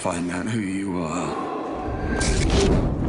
find out who you are.